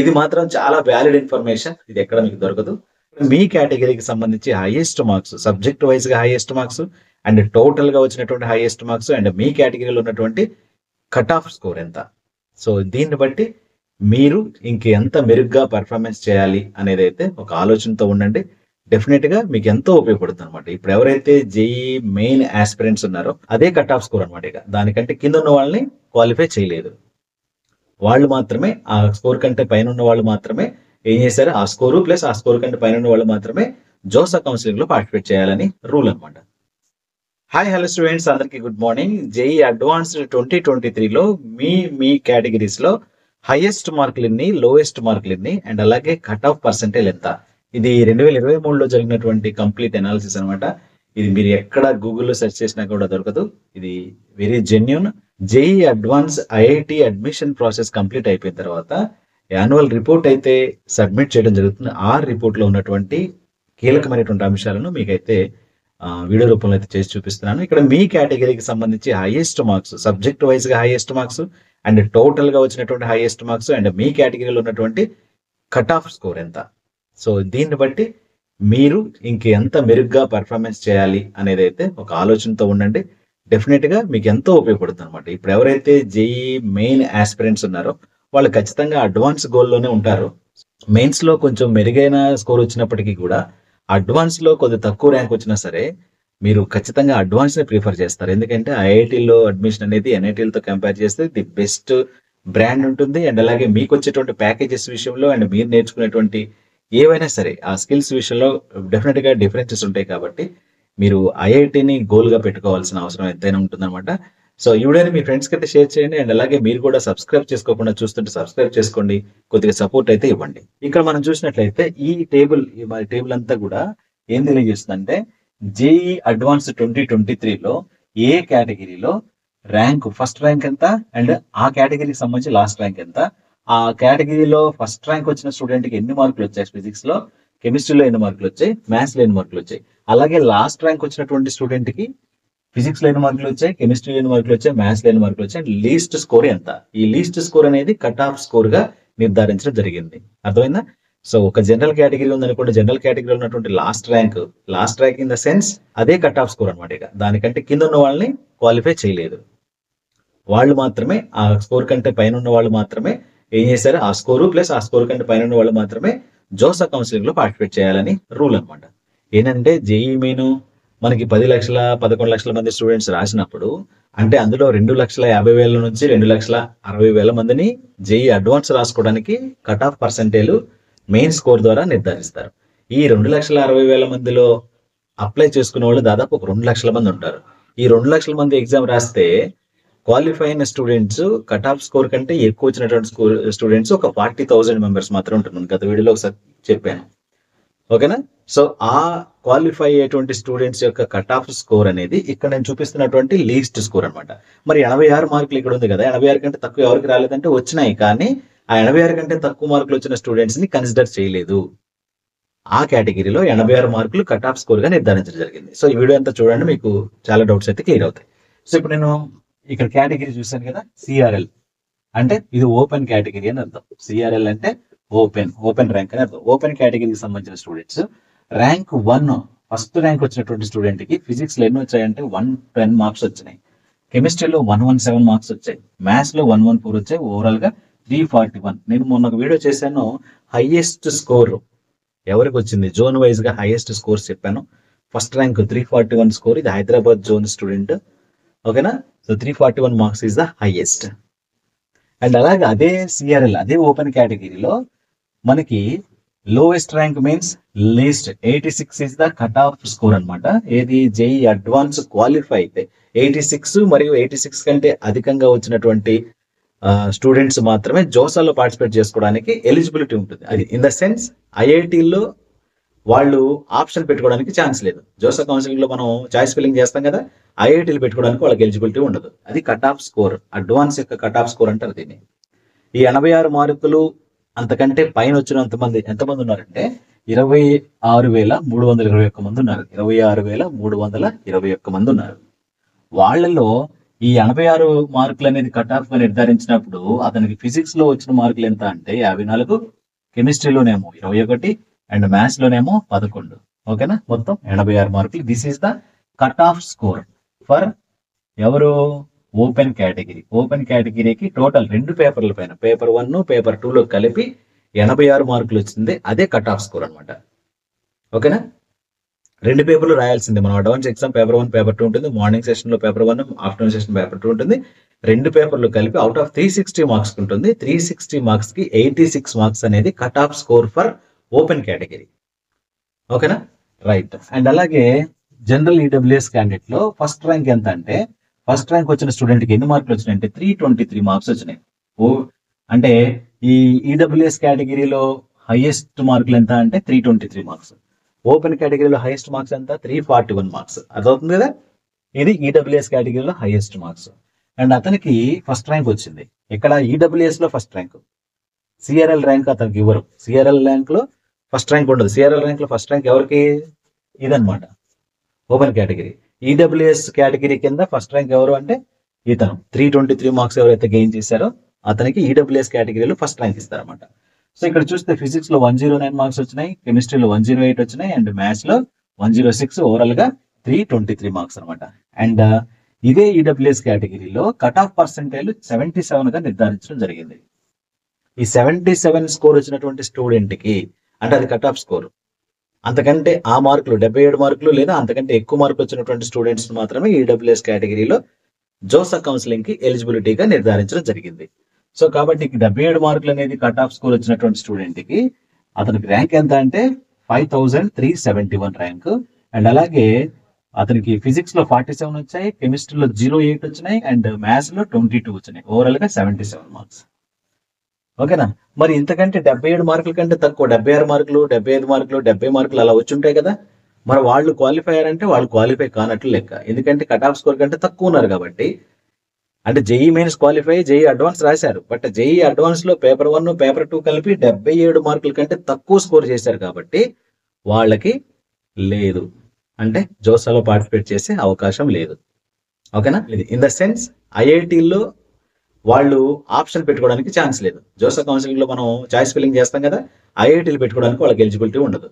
ఇది మాత్రం చాలా వ్యాలిడ్ ఇన్ఫర్మేషన్, ఇది ఎక్కడ మీకు దొరకదు. మీ కేటగిరీకి సంబంధించి హైయెస్ట్ మార్క్స్, సబ్జెక్ట్ వైజ్ గా హైయెస్ట్ మార్క్స్ అండ్ టోటల్ గా వచ్చినటువంటి హైయెస్ట్ మార్క్స్ అండ్ మీ కేటగిరీలో ఉన్నటువంటి కట్ ఆఫ్ స్కోర్ ఎంత, సో దీన్ని బట్టి మీరు ఇంకెంత మెరుగ్గా పర్ఫార్మెన్స్ చేయాలి అనేది అయితే ఒక ఆలోచనతో ఉండండి. డెఫినెట్ గా మీకు ఎంతో ఉపయోగపడుతుంది అనమాట. ఇప్పుడు ఎవరైతే జేఈ మెయిన్ ఆస్పిరెంట్స్ ఉన్నారో అదే కట్ ఆఫ్ స్కోర్ అనమాట. ఇక దానికంటే కింద ఉన్న వాళ్ళని క్వాలిఫై చేయలేదు, వాళ్ళు మాత్రమే ఆ స్కోర్ కంటే పైన ఉన్న వాళ్ళు మాత్రమే ఏం చేశారు, ఆ స్కోరు ప్లస్ ఆ స్కోర్ కంటే పైన ఉన్న వాళ్ళు మాత్రమే జోసా కౌన్సిలింగ్ లో పార్టిసిపేట్ చేయాలని రూల్ అనమాట. హాయ్ హలో స్టూడెంట్స్, అందరికీ గుడ్ మార్నింగ్. జేఈ అడ్వాన్స్డ్ 2023లో మీ కేటగిరీస్ లో హైయెస్ట్ మార్కులు ఎన్ని, లోయెస్ట్ మార్కులు ఎన్ని అండ్ అలాగే కట్ ఆఫ్ పర్సెంటేజ్ ఎంత, ఇది 2023లో జరిగినటువంటి కంప్లీట్ అనాలిసిస్ అనమాట. ఇది మీరు ఎక్కడ గూగుల్లో సెర్చ్ చేసినా కూడా దొరకదు, ఇది very genuine. JEE advance IIT admission process complete అయిపోయిన తర్వాత యాన్యువల్ రిపోర్ట్ అయితే సబ్మిట్ చేయడం జరుగుతుంది. ఆ రిపోర్ట్లో ఉన్నటువంటి కీలకమైనటువంటి అంశాలను మీకైతే వీడియో రూపంలో అయితే చేసి చూపిస్తున్నాను. ఇక్కడ మీ కేటగిరీకి సంబంధించి హైయెస్ట్ మార్క్స్, సబ్జెక్ట్ వైజ్గా హైయెస్ట్ మార్క్స్ అండ్ టోటల్గా వచ్చినటువంటి హైయెస్ట్ మార్క్స్ అండ్ మీ కేటగిరీలో ఉన్నటువంటి కట్ ఆఫ్ స్కోర్ ఎంత, సో దీన్ని బట్టి మీరు ఇంకెంత మెరుగ్గా పర్ఫార్మెన్స్ చేయాలి అనేది అయితే ఒక ఆలోచనతో ఉండండి. డెఫినెట్గా మీకు ఎంతో ఉపయోగపడుతుంది అనమాట. ఇప్పుడు ఎవరైతే జేఈ మెయిన్ ఆస్పిరెంట్స్ ఉన్నారో వాళ్ళు ఖచ్చితంగా అడ్వాన్స్ గోల్లోనే ఉంటారు. మెయిన్స్లో కొంచెం మెరుగైన స్కోర్ వచ్చినప్పటికీ కూడా అడ్వాన్స్లో కొద్ది తక్కువ ర్యాంక్ వచ్చినా సరే మీరు ఖచ్చితంగా అడ్వాన్స్నే ప్రిఫర్ చేస్తారు. ఎందుకంటే ఐఐటీలో అడ్మిషన్ అనేది ఎన్ఐటీలతో కంపేర్ చేస్తే ది బెస్ట్ బ్రాండ్ ఉంటుంది అండ్ అలాగే మీకు వచ్చేటువంటి ప్యాకేజెస్ విషయంలో అండ్ మీరు నేర్చుకునేటువంటి ఏవైనా సరే ఆ స్కిల్స్ విషయంలో డెఫినెట్గా డిఫరెన్సెస్ ఉంటాయి. కాబట్టి మీరు ఐఐటీని గోల్గా పెట్టుకోవాల్సిన అవసరం ఎంతైనా ఉంటుందన్నమాట. సో ఈ వీడియోని మీ ఫ్రెండ్స్కి అయితే షేర్ చేయండి అండ్ అలాగే మీరు కూడా సబ్స్క్రైబ్ చేసుకోకుండా చూస్తుంటే సబ్స్క్రైబ్ చేసుకోండి, కొద్దిగా సపోర్ట్ అయితే ఇవ్వండి. ఇక్కడ మనం చూసినట్లయితే ఈ టేబుల్ అంతా కూడా ఏం తెలియజేస్తుందంటే జేఈ అడ్వాన్స్ 2023లో ఏ కేటగిరీలో ర్యాంక్, ఫస్ట్ ర్యాంక్ ఎంత అండ్ ఆ కేటగిరీకి సంబంధించి లాస్ట్ ర్యాంక్ ఎంత, ఆ కేటగిరీలో ఫస్ట్ ర్యాంక్ వచ్చిన స్టూడెంట్కి ఎన్ని మార్కులు వచ్చాయి, ఫిజిక్స్ లో, కెమిస్ట్రీలో ఎన్ని మార్కులు వచ్చాయి, మ్యాథ్స్లో ఎన్ని మార్కులు వచ్చాయి, అలాగే లాస్ట్ ర్యాంక్ వచ్చినటువంటి స్టూడెంట్కి ఫిజిక్స్ లో ఎన్ని మార్కులు వచ్చాయి, కెమిస్ట్రీ లో ఎన్ని మార్కులు వచ్చాయి, మ్యాథ్స్ లో ఎన్ని మార్కులు వచ్చాయి, లీస్ట్ స్కోర్ ఎంత. ఈ లీస్ట్ స్కోర్ అనేది కట్ ఆఫ్ స్కోర్ గా నిర్ధారించడం జరిగింది, అర్థమైందా. సో ఒక జనరల్ కేటగిరీ ఉందనుకోండి, జనరల్ కేటగిరీలో ఉన్నటువంటి last rank in the sense అదే కట్ ఆఫ్ స్కోర్ అనమాట. ఇక దానికంటే కింద ఉన్న వాళ్ళని క్వాలిఫై చేయలేదు, వాళ్ళు మాత్రమే ఆ స్కోర్ కంటే పైన ఉన్న వాళ్ళు మాత్రమే ఏం చేశారు, ఆ స్కోరు ప్లస్ ఆ స్కోర్ కంటే పైన ఉన్న వాళ్ళు మాత్రమే జోసా కౌన్సిలింగ్ లో పార్టిసిపేట్ చేయాలని రూల్ అనమాట. ఏంటంటే జేఈ మెయిన్ మనకి 10 లక్షల 11 లక్షల మంది స్టూడెంట్స్ రాసినప్పుడు అంటే అందులో 2,50,000 నుంచి 2,60,000 మందిని జేఈ అడ్వాన్స్ రాసుకోవడానికి cut off percentage main score ద్వారా నిర్ధారిస్తారు. ఈ 2,60,000 మందిలో అప్లై చేసుకునే వాళ్ళు దాదాపు ఒక 2 లక్షల మంది ఉంటారు. ఈ 2 లక్షల మంది ఎగ్జామ్ రాస్తే క్వాలిఫై అయిన స్టూడెంట్స్, కట్ ఆఫ్ స్కోర్ కంటే ఎక్కువ వచ్చినటువంటి స్టూడెంట్స్ ఒక 40,000 మెంబర్స్ మాత్రం ఉంటున్నాను, గత వీడియోలో ఒకసారి చెప్పాను, ఓకేనా. సో ఆ క్వాలిఫై అయ్యేటువంటి స్టూడెంట్స్ యొక్క కట్ ఆఫ్ స్కోర్ అనేది ఇక్కడ నేను చూపిస్తున్నటువంటి లీస్ట్ స్కోర్ అనమాట. మరి 86 మార్కులు ఇక్కడ ఉంది కదా, 86 కంటే తక్కువ ఎవరికి రాలేదంటే వచ్చినాయి, కానీ ఆ 86 కంటే తక్కువ మార్కులు వచ్చిన స్టూడెంట్స్ ని కన్సిడర్ చేయలేదు. ఆ కేటగిరీలో 86 మార్కులు కట్ ఆఫ్ స్కోర్ గా నిర్ధారించడం జరిగింది. సో ఈ వీడియో అంతా చూడండి, మీకు చాలా డౌట్స్ అయితే క్లియర్ అవుతాయి. సో ఇప్పుడు నేను ఇక్కడ కేటగిరీ చూసాను కదా, సిఆర్ఎల్ అంటే ఇది ఓపెన్ కేటగిరీ అని అర్థం. సిఆర్ఎల్ అంటే ఓపెన్ ర్యాంక్ అని అర్థం. ఓపెన్ కేటగిరీకి సంబంధించిన స్టూడెంట్స్ ర్యాంక్ 1, ఫస్ట్ ర్యాంక్ వచ్చినటువంటి స్టూడెంట్ కి ఫిజిక్స్ లో ఎన్ని వచ్చాయంటే 110 మార్క్స్ వచ్చినాయి, కెమిస్ట్రీలో 117 మార్క్స్ వచ్చాయి, మ్యాథ్స్ లో 114 వచ్చాయి, ఓవరాల్ గా 341. నేను మొన్న ఒక వీడియో చేశాను, హైయెస్ట్ స్కోర్ ఎవరికి వచ్చింది జోన్ వైజ్ గా హైయెస్ట్ స్కోర్స్ చెప్పాను. ఫస్ట్ ర్యాంక్ 341 స్కోర్, ఇది హైదరాబాద్ జోన్ స్టూడెంట్, ఓకేనా. So 341 marks is the highest. And అలాగే అదే సిఆర్ఎల్, అదే ఓపెన్ కేటగిరీలో మనకి lowest rank means least 86 is the cut off score అనమాట. ఏది జేఈ అడ్వాన్స్ క్వాలిఫై అయితే 86 మరియు 86 కంటే అధికంగా వచ్చినటువంటి స్టూడెంట్స్ మాత్రమే జోసాలో పార్టిసిపేట్ చేసుకోవడానికి ఎలిజిబిలిటీ ఉంటుంది. అది ఇన్ ద సెన్స్ ఐఐటీలో వాళ్ళు ఆప్షన్ పెట్టుకోవడానికి ఛాన్స్ లేదు. జోసా కౌన్సిలింగ్ లో మనం చాయిస్ ఫిల్లింగ్ చేస్తాం కదా, ఐఐటీలు పెట్టుకోవడానికి వాళ్ళకి ఎలిజిబిలిటీ ఉండదు. అది కట్ ఆఫ్ స్కోర్, అడ్వాన్స్ యొక్క కట్ ఆఫ్ స్కోర్ అంటారు దీన్ని. ఈ 86 మార్కులు అంతకంటే పైన వచ్చిన ఎంతమంది ఉన్నారంటే 26,321 మంది ఉన్నారు. వాళ్ళలో ఈ 86 మార్కులు అనేది కట్ ఆఫ్ గా నిర్ధారించినప్పుడు అతనికి ఫిజిక్స్ లో వచ్చిన మార్కులు ఎంత అంటే 54, కెమిస్ట్రీలోనేమో 21 అండ్ మ్యాథ్స్ లోనేమో 11. ఓకేనా, మొత్తం 86 మార్కులు. This is the cut off score for ఎవరు, ఓపెన్ కేటగిరీ. ఓపెన్ కేటగిరీకి టోటల్ రెండు పేపర్ల పైన, పేపర్ 1, పేపర్ 2 లో కలిపి 86 మార్కులు వచ్చింది. అదే కట్ ఆఫ్ స్కోర్ అనమాట. ఓకేనా, రెండు పేపర్లు రాయాల్సిందే మనం. అడ్వాన్స్ ఎగ్జామ్ పేపర్ 1, పేపర్ 2 ఉంటుంది. మార్నింగ్ సెషన్ లో పేపర్ 1, ఆఫ్టర్నూన్ సెషన్ పేపర్ 2 ఉంటుంది. రెండు పేపర్లు కలిపి అవుట్ ఆఫ్ 360 మార్క్స్ ఉంటుంది. 360 మార్క్స్ కి 86 మార్క్స్ అనేది cut off score for open category. ఓకేనా, రైట్. అండ్ అలాగే జనరల్ ఈడబ్ల్యూఎస్ క్యాండిడేట్ లో ఫస్ట్ ర్యాంక్ ఎంత అంటే, ఫస్ట్ ర్యాంక్ వచ్చిన స్టూడెంట్ కి ఎన్ని మార్కులు వచ్చినాయి అంటే 323 మార్క్స్ వచ్చినాయి. ఓ అంటే ఈ ఈడబ్ల్యూఎస్ కేటగిరీలో హైయెస్ట్ మార్కులు ఎంత అంటే 323 మార్క్స్. ఓపెన్ కేటగిరీలో హైయెస్ట్ మార్క్స్ ఎంత, 341 మార్క్స్. అదవుతుంది కదా, ఇది ఈడబ్ల్యూఎస్ కేటగిరీలో హైయెస్ట్ మార్క్స్. అండ్ అతనికి ఫస్ట్ ర్యాంక్ వచ్చింది. ఇక్కడ ఈడబ్ల్యూఎస్ లో ఫస్ట్ ర్యాంక్, సిఆర్ఎల్ ర్యాంక్ అతనికి ఇవ్వరు. సిఆర్ఎల్ ర్యాంక్ లో ఫస్ట్ ర్యాంక్ ఉండదు. సిఆర్ఎల్ ర్యాంక్ లో ఫస్ట్ ర్యాంక్ ఎవరికి, ఇదనమాట ఓపెన్ కేటగిరీ. ఈడబ్ల్యూఎస్ కేటగిరీ కింద ఫస్ట్ ర్యాంక్ ఎవరు అంటే ఇతను. 323 మార్క్స్ ఎవరైతే గెయిన్ చేశారో అతనికి ఈడబ్ల్యూఎస్ కేటగిరీలో ఫస్ట్ ర్యాంక్ ఇస్తారనమాట. సో ఇక్కడ చూస్తే ఫిజిక్స్ లో 109 మార్క్స్ వచ్చినాయి, కెమిస్ట్రీలో 108 వచ్చినాయి అండ్ మ్యాథ్స్ లో 106. ఓవరాల్ గా 323 మార్క్స్ అనమాట. అండ్ ఇదే ఈడబ్ల్యూఎస్ కేటగిరీలో కట్ ఆఫ్ పర్సెంటేజ్ 77 గా నిర్ధారించడం జరిగింది. ఈ 77 స్కోర్ వచ్చినటువంటి స్టూడెంట్ కి, అంటే అది కట్ ఆఫ్ స్కోర్, అంతకంటే ఆ మార్కులు 77 మార్కులు లేదా అంతకంటే ఎక్కువ మార్కులు వచ్చినటువంటి స్టూడెంట్స్ మాత్రమే ఈడబ్ల్యూఎస్ కేటగిరీలో జోసా కౌన్సిలింగ్ కి ఎలిజిబిలిటీగా నిర్ధారించడం జరిగింది. సో కాబట్టి 77 మార్కులు అనేది కట్ ఆఫ్ స్కోర్ వచ్చినటువంటి స్టూడెంట్ కి అతనికి ర్యాంక్ ఎంత అంటే 5371 ర్యాంక్. అండ్ అలాగే అతనికి ఫిజిక్స్ లో 47 వచ్చాయి, కెమిస్ట్రీలో 08 వచ్చినాయి అండ్ మ్యాథ్స్ లో 22 వచ్చినాయి. ఓవరాల్ గా 77 మార్క్స్. ఓకేనా, మరి ఇంతకంటే 77 మార్కుల కంటే తక్కువ, 76 మార్కులు, 75 మార్కులు, 70 మార్కులు అలా వచ్చుంటాయి కదా, మరి వాళ్ళు క్వాలిఫై అయ్యారంటే వాళ్ళు క్వాలిఫై కానట్లు లెక్క. ఎందుకంటే కట్ ఆఫ్ స్కోర్ కంటే తక్కువ ఉన్నారు కాబట్టి. అంటే JEE mains qualify, JEE advance రాశారు, బట్ జేఈ అడ్వాన్స్ లో పేపర్ 1, పేపర్ 2 కలిపి 77 మార్కుల కంటే తక్కువ స్కోర్ చేశారు కాబట్టి వాళ్ళకి లేదు, అంటే జోసాలో పార్టిసిపేట్ చేసే అవకాశం లేదు. ఓకేనా, ఇన్ ద సెన్స్ ఐఐటీలో వాళ్ళు ఆప్షన్ పెట్టుకోవడానికి ఛాన్స్ లేదు. జోసా కౌన్సిలింగ్ లో మనం చాయిస్ ఫిల్లింగ్ చేస్తాం కదా, ఐఐటీలు పెట్టుకోవడానికి వాళ్ళకి ఎలిజిబిలిటీ ఉండదు.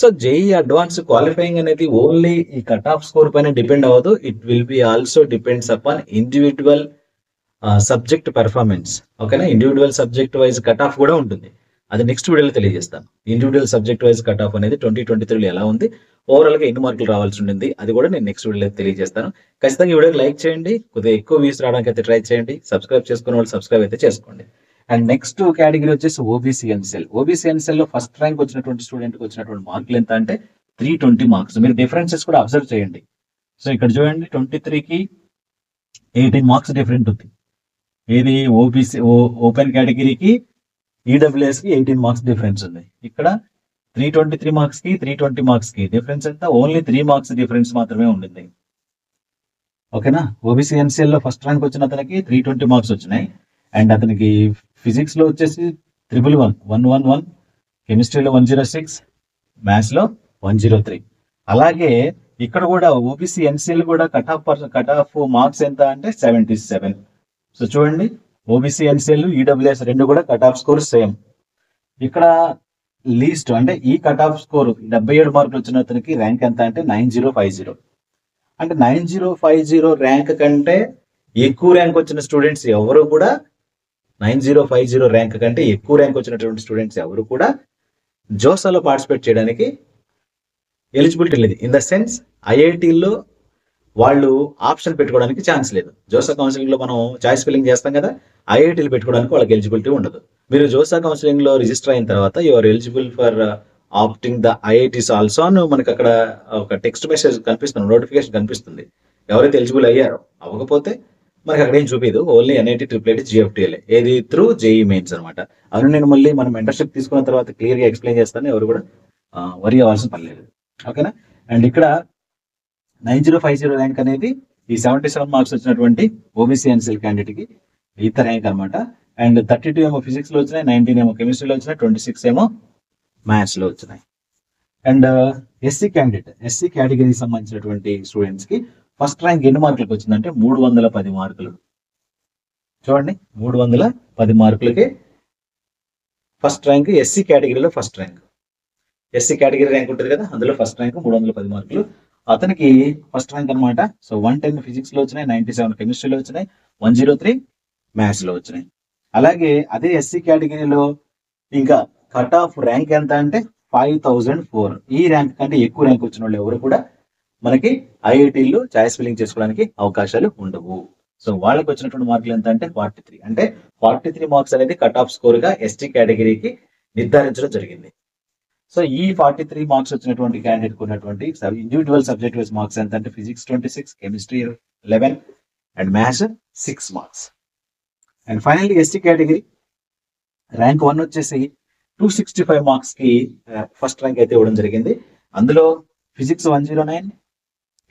సో జేఈ అడ్వాన్స్ క్వాలిఫైయింగ్ అనేది ఓన్లీ ఈ కట్ ఆఫ్ స్కోర్ పైన డిపెండ్ అవ్వదు. It will be also depends upon individual subject performance. ఓకేనా, individual subject wise cut off కూడా ఉంటుంది, అది నెక్స్ట్ వీడియోలో తెలియజేస్తాను. Individual subject wise cut off అనేది 2023లో ఎలా ఉంది, ఓవరాల్ గా ఎన్ని మార్కులు రావాల్సి ఉంటుంది, అది కూడా నేను నెక్స్ట్ వీడియోలో తెలియజేస్తాను. ఖచ్చితంగా వీడియోకి లైక్ చేయండి, కొద్దిగా ఎక్కువ వ్యూస్ రావడానికి అయితే ట్రై చేయండి. సబ్స్క్రైబ్ చేసుకునే వాళ్ళు సబ్స్క్రైబ్ అయితే చేసుకోండి. అండ్ నెక్స్ట్ కేటగిరీ వచ్చేసి ఓబీసీ ఎన్సిఎల్. ఓబీసీ ఎన్సిఎల్ లో ఫస్ట్ ర్యాంక్ వచ్చినటువంటి స్టూడెంట్ కి వచ్చినటువంటి మార్కులు ఎంత అంటే 320 మార్క్స్. మీరు డిఫరెన్సెస్ కూడా అబ్జర్వ్ చేయండి. సో ఇక్కడ చూడండి, 23కి 18 మార్క్స్ డిఫరెంట్ ఉంది. ఏది, ఓబీసీ ఓపెన్ కేటగిరీకి ఈడబ్ల్యూఎస్ కి 18 మార్క్స్ డిఫరెన్స్ ఉంది. ఇక్కడ 323 మార్క్స్ కి 320 మార్క్స్ కి డిఫరెన్స్ ఎంత, ఓన్లీ 3 మార్క్స్ డిఫరెన్స్ మాత్రమే ఉండింది. ఓకేనా, ఓబీసీ ఎన్సిఎల్ లో ఫస్ట్ ర్యాంక్ వచ్చిన అతనికి 320 మార్క్స్ వచ్చినాయి. అండ్ అతనికి ఫిజిక్స్ లో వచ్చేసి 111, కెమిస్ట్రీలో 106, మ్యాథ్స్ లో 103. అలాగే ఇక్కడ కూడా ఓబీసీ ఎన్సిఎల్ కూడా కట్ ఆఫ్ మార్క్స్ ఎంత అంటే 77. సో చూడండి, ఓబీసీ ఎన్సిఎల్, ఈడబ్ల్యూఎస్ రెండు కూడా కట్ ఆఫ్ స్కోర్ సేమ్. ఇక్కడ లీస్ట్ అంటే ఈ కట్ ఆఫ్ స్కోర్ 77 మార్కులు వచ్చిన అతనికి ర్యాంక్ ఎంత అంటే 9050. అంటే 9050 ర్యాంక్ కంటే ఎక్కువ ర్యాంక్ వచ్చిన స్టూడెంట్స్ ఎవరు కూడా 9050 ర్యాంక్ కంటే ఎక్కువ ర్యాంక్ వచ్చినటువంటి స్టూడెంట్స్ ఎవరు కూడా జోసాలో పార్టిసిపేట్ చేయడానికి ఎలిజిబిలిటీ లేదు. ఇన్ ద సెన్స్ ఐఐటీలో వాళ్ళు ఆప్షన్ పెట్టుకోవడానికి ఛాన్స్ లేదు. జోసా కౌన్సిలింగ్ లో మనం చాయిస్ ఫిల్లింగ్ చేస్తాం కదా, ఐఐటీలు పెట్టుకోవడానికి వాళ్ళకి ఎలిజిబిలిటీ ఉండదు. మీరు జోసా కౌన్సిలింగ్ లో రిజిస్టర్ అయిన తర్వాత your eligible for opting the IITs also అని మనకు అక్కడ ఒక టెక్స్ట్ మెసేజ్ కనిపిస్తుంది, నోటిఫికేషన్ కనిపిస్తుంది. ఎవరైతే ఎలిజిబుల్ అయ్యారో, అవ్వకపోతే మనకి అక్కడ ఏం చూపించదు. ఓన్లీ NIT, IIIT, GFTL, ఏది త్రూ JEE మెయిన్స్ అనమాట. అవి నేను మళ్ళీ మనం మెంటర్షిప్ తీసుకున్న తర్వాత క్లియర్ గా ఎక్స్ప్లెయిన్ చేస్తాను, ఎవరు కూడా వరి అవ్వాల్సిన పని లేదు. ఓకేనా, అండ్ ఇక్కడ 9050 ర్యాంక్ అనేది ఈ 77 మార్క్స్ వచ్చినటువంటి ఓబీసీ ఎన్సిఎల్ క్యాండిడేట్ కి ఈత ర్యాంక్ అనమాట. అండ్ 32 ఏమో ఫిజిక్స్ లో వచ్చినాయి, 19 ఏమో కెమిస్ట్రీలో వచ్చినాయి, 26 ఏమో మ్యాథ్స్ లో వచ్చినాయి. అండ్ SC క్యాండిడేట్, SC కేటగిరీకి సంబంధించినటువంటి స్టూడెంట్స్ కి ఫస్ట్ ర్యాంక్ ఎన్ని మార్కులకు వచ్చిందంటే 310 మార్కులు. చూడండి 310 మార్కులకి ఫస్ట్ ర్యాంక్, ఎస్సీ కేటగిరీలో first rank, SC category rank ఉంటుంది కదా అందులో ఫస్ట్ ర్యాంక్ 310 మార్కులు అతనికి ఫస్ట్ ర్యాంక్ అనమాట. సో 110 ఫిజిక్స్ లో వచ్చినాయి, 97 కెమిస్ట్రీలో వచ్చినాయి, 103 మ్యాథ్స్ లో వచ్చినాయి. అలాగే అదే ఎస్సీ కేటగిరీలో ఇంకా కట్ ఆఫ్ ర్యాంక్ ఎంత అంటే 5004. ఈ ర్యాంక్ కంటే ఎక్కువ ర్యాంక్ వచ్చిన వాళ్ళు ఎవరు కూడా మనకి ఐఐటీలు ఛాయిస్ ఫిల్లింగ్ చేసుకోవడానికి అవకాశాలు ఉండవు. సో వాళ్ళకి వచ్చినటువంటి మార్కులు ఎంత అంటే 43, అంటే 43 మార్క్స్ అనేది కట్ ఆఫ్ స్కోర్ గా ఎస్టీ కేటగిరీకి నిర్ధారించడం జరిగింది. సో ఈ 43 మార్క్స్ వచ్చినటువంటి క్యాండిడేట్ ఉన్నటువంటి ఇండివిజువల్ సబ్జెక్ట్ వైజ్ మార్క్స్ ఎంత అంటే physics 26, chemistry 11 and maths 6 marks. And finally ST category rank 1 వచ్చేసి 265 మార్క్స్ కి ఫస్ట్ ర్యాంక్ అయితే ఇవ్వడం జరిగింది. అందులో ఫిజిక్స్ 109,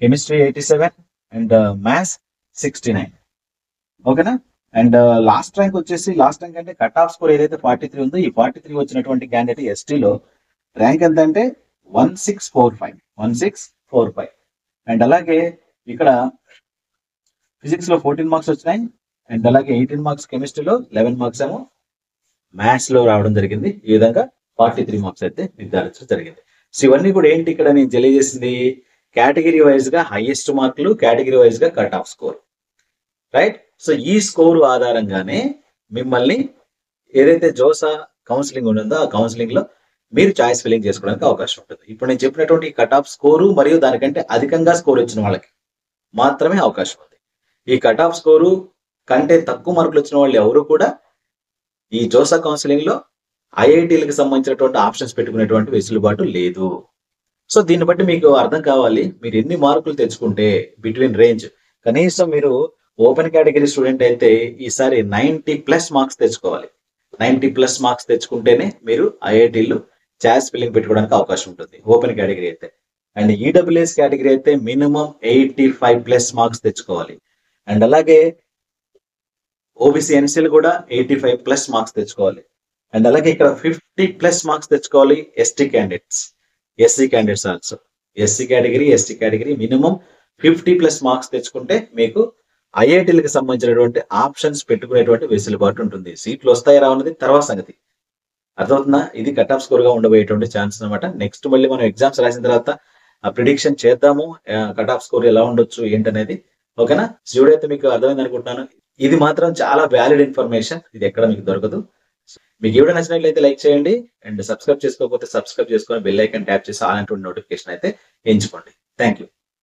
కెమిస్ట్రీ 87 అండ్ మ్యాథ్స్ 69. ఓకేనా. అండ్ లాస్ట్ ర్యాంక్ వచ్చేసి, లాస్ట్ ర్యాంక్ అంటే కట్ ఆఫ్ స్కోర్ ఏదైతే 43 ఉందో ఈ 43 వచ్చినటువంటి క్యాండిడేట్ ఎస్టీలో ర్యాంక్ ఎంత అంటే 1645. అండ్ అలాగే ఇక్కడ ఫిజిక్స్ లో 14 మార్క్స్ వచ్చినాయి అండ్ అలాగే 18 మార్క్స్ కెమిస్ట్రీలో, 11 మార్క్స్ ఏమో మ్యాథ్స్ లో రావడం జరిగింది. ఈ విధంగా 43 మార్క్స్ అయితే నిర్ధారించడం జరిగింది. సో ఇవన్నీ కూడా ఏంటి ఇక్కడ నేను తెలియజేసింది, కేటగిరీ వైజ్ గా హైయెస్ట్ మార్కులు, కేటగిరీ వైజ్ గా cut off score, right. So ఈ స్కోర్ ఆధారంగానే మిమ్మల్ని ఏదైతే జోసా కౌన్సిలింగ్ ఉంటుందో ఆ కౌన్సిలింగ్ లో మీరు చాయిస్ ఫిల్లింగ్ చేసుకోవడానికి అవకాశం ఉంటుంది. ఇప్పుడు నేను చెప్పినటువంటి కట్ ఆఫ్ స్కోరు మరియు దానికంటే అధికంగా స్కోర్ వచ్చిన వాళ్ళకి మాత్రమే అవకాశం ఉంది. ఈ కట్ ఆఫ్ స్కోరు కంటే తక్కువ మార్కులు వచ్చిన వాళ్ళు ఎవరు కూడా ఈ జోసా కౌన్సిలింగ్ లో ఐఐటీలకు సంబంధించినటువంటి ఆప్షన్స్ పెట్టుకునేటువంటి వెసులుబాటు లేదు. సో దీన్ని బట్టి మీకు అర్థం కావాలి మీరు ఎన్ని మార్కులు తెచ్చుకుంటే బిట్వీన్ రేంజ్. కనీసం మీరు ఓపెన్ కేటగిరీ స్టూడెంట్ అయితే ఈసారి 90+ మార్క్స్ తెచ్చుకోవాలి. 90+ మార్క్స్ తెచ్చుకుంటేనే మీరు ఐఐటీలు ఛాయిస్ ఫిల్లింగ్ పెట్టుకోవడానికి అవకాశం ఉంటుంది ఓపెన్ కేటగిరీ అయితే. అండ్ ఈడబ్ల్యూఎస్ కేటగిరీ అయితే మినిమం 85+ మార్క్స్ తెచ్చుకోవాలి. అండ్ అలాగే ఓబీసీ ఎన్సీఎల్ కూడా 85+ మార్క్స్ తెచ్చుకోవాలి. అండ్ అలాగే ఇక్కడ 50+ మార్క్స్ తెచ్చుకోవాలి ST candidates, SC candidates also. SC category, ST category minimum 50+ marks తెచ్చుకుంటే మీకు ఐఐటీలకు సంబంధించినటువంటి ఆప్షన్స్ పెట్టుకునేటువంటి వెసులుబాటు ఉంటుంది. సీట్లు వస్తాయి రావన్నది తర్వాత సంగతి, అర్థమవుతుందా. ఇది కట్ ఆఫ్ స్కోర్ గా ఉండబోయేటువంటి ఛాన్స్ అనమాట. నెక్స్ట్ మళ్ళీ మనం ఎగ్జామ్స్ రాసిన తర్వాత ఆ ప్రిడిక్షన్ చేద్దాము కట్ ఆఫ్ స్కోర్ ఎలా ఉండొచ్చు ఏంటనేది. ఓకేనా. చూడైతే మీకు అర్థమైంది అనుకుంటున్నాను. ఇది మాత్రం చాలా వ్యాలిడ్ ఇన్ఫర్మేషన్, ఇది ఎక్కడ మీకు దొరకదు. మీకు ఎవరైనా నచ్చినట్లయితే లైక్ చేయండి అండ్ సబ్స్క్రైబ్ చేసుకోకపోతే సబ్స్క్రైబ్ చేసుకొని బెల్ ఐకాన్ ట్యాప్ చేసి అలాంటి నోటిఫికేషన్ అయితే ఎంచుకోండి. Thank you.